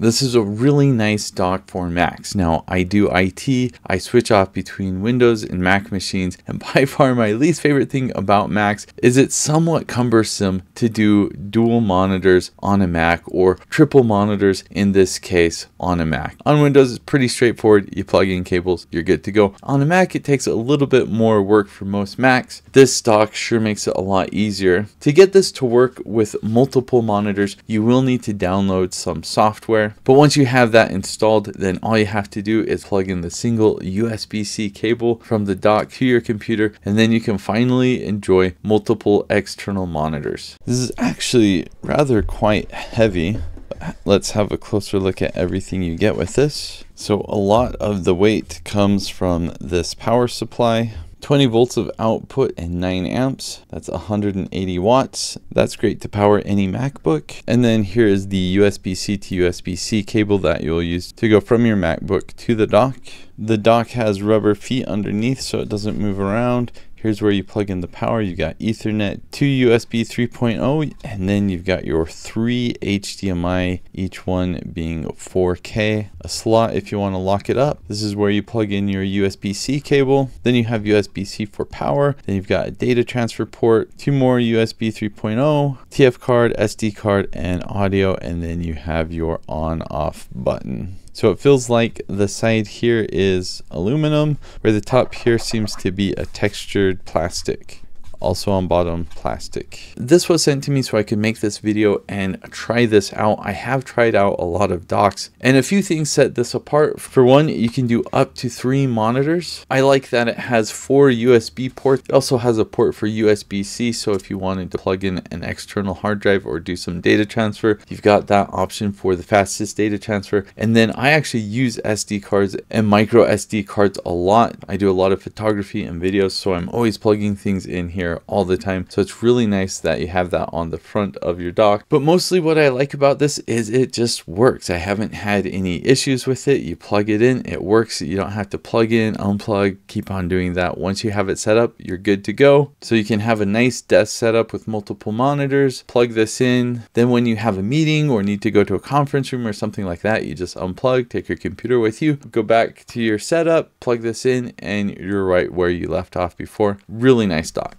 This is a really nice dock for Macs. Now, I do IT, I switch off between Windows and Mac machines, and by far my least favorite thing about Macs is it's somewhat cumbersome to do dual monitors on a Mac, or triple monitors in this case on a Mac. On Windows, it's pretty straightforward. You plug in cables, you're good to go. On a Mac, it takes a little bit more work for most Macs. This dock sure makes it a lot easier. To get this to work with multiple monitors, you will need to download some software. But once you have that installed, then all you have to do is plug in the single USB-C cable from the dock to your computer, and then you can finally enjoy multiple external monitors. This is actually rather quite heavy. Let's have a closer look at everything you get with this. So a lot of the weight comes from this power supply. 20 volts of output and 9 amps. That's 180 watts. That's great to power any MacBook. And then here is the USB-C to USB-C cable that you'll use to go from your MacBook to the dock. The dock has rubber feet underneath so it doesn't move around. Here's where you plug in the power. You got Ethernet, 2 USB 3.0, and then you've got your 3 HDMI, each one being 4K. A slot if you want to lock it up. This is where you plug in your USB-C cable. Then you have USB-C for power. Then you've got a data transfer port, 2 more USB 3.0, TF card, SD card, and audio. And then you have your on-off button. So it feels like the side here is aluminum, where the top here seems to be a textured plastic. Also on bottom, plastic. This was sent to me so I could make this video and try this out. I have tried out a lot of docks, and a few things set this apart. For one, you can do up to 3 monitors. I like that it has 4 USB ports. It also has a port for USB-C, so if you wanted to plug in an external hard drive or do some data transfer, you've got that option for the fastest data transfer. And then I actually use SD cards and microSD cards a lot. I do a lot of photography and videos, so I'm always plugging things in here all the time, so it's really nice that you have that on the front of your dock. But mostly what I like about this is it just works. I haven't had any issues with it. You plug it in, it works. You don't have to plug in, unplug, keep on doing that. Once you have it set up, you're good to go. So you can have a nice desk setup with multiple monitors, plug this in. Then when you have a meeting or need to go to a conference room or something like that, you just unplug, take your computer with you, go back to your setup, plug this in, and you're right where you left off before. Really nice dock.